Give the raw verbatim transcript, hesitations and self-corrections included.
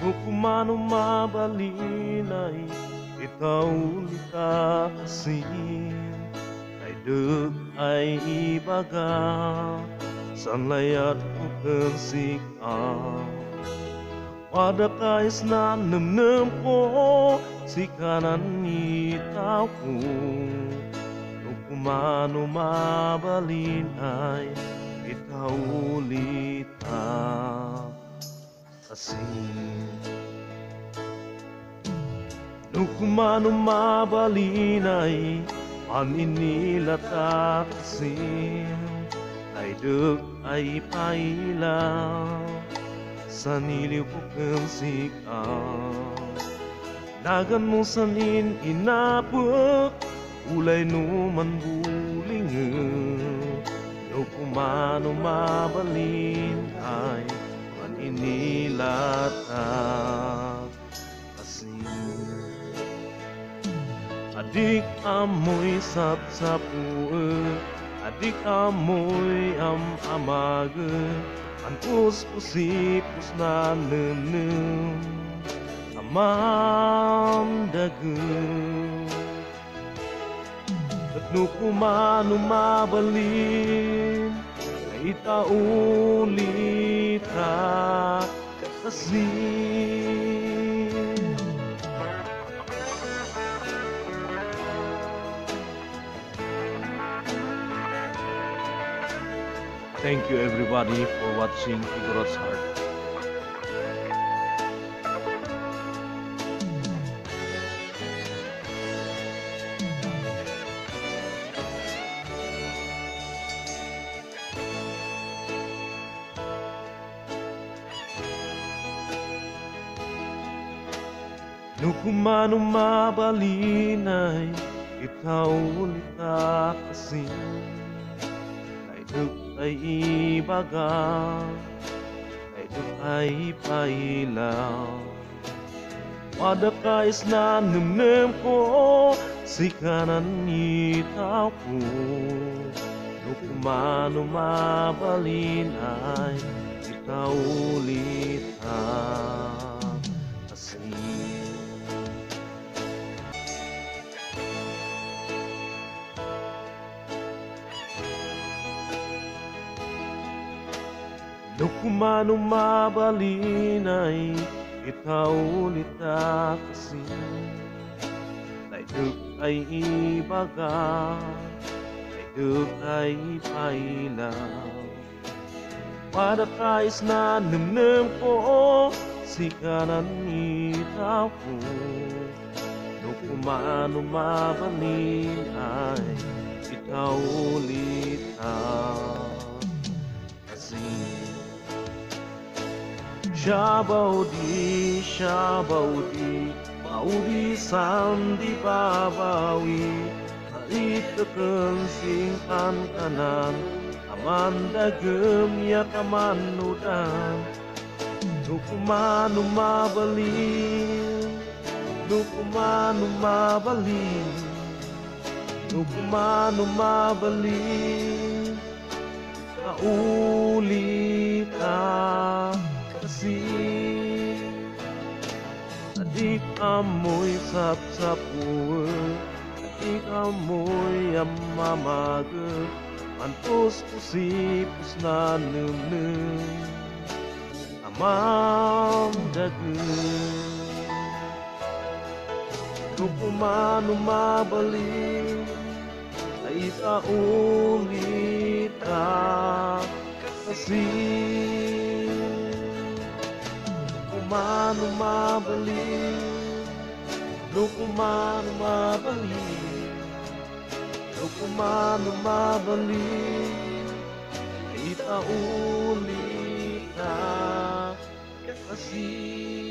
No kuma no mabalin ay ikaw likasin. Naidug ay ibaga sanlayat o kansikan. Wada kais na namnam ko si kanan itaw ko. No kuma no mabalin ay ikaw likasin. No kuma no mabalin ay maninilatasin. Naidug ay pailaw sa niliw ko kansikaw. Dagan mo sanin inapok kulay no man bulingag. No kuma no mabalin ay inilatag asin. Adik amoy sapsapue, adik amoy am amage, anpus pusipus na nenem amam dage. At no kuma no mabalin ay itaulitan. Thank you everybody for watching Igorots Heart. No kuma no mabalin ay ikaw likasin. Naidug ay ibaga, naidug ay pailaw. Wadakais na namnam ko si kanan itaw ko. No kuma no mabalin ay ikaw likasin. No kuma no mabalin ay ikaw likasin. Naidug ay ibaga, naidug ay pailaw. Wadakais na namnam ko si kanan itaw ko. No kuma no mabalin ay ikaw likasin. Shabaudi, shabaudi, baudi sandi babawi. Maitakan singkan kanan, amanda gemya kamanudan. No kuma no mabalin, no kuma no mabalin, no kuma no mabalin, kaulitan. Adik amoy sapsapue, adik amoy amamage, anpus pusipus na nenem amam dage. No kuma no mabalin ay itaulitan kasi. No kuma no mabalin, no kuma no mabalin, no kuma no mabalin, ay itaulitan kasi.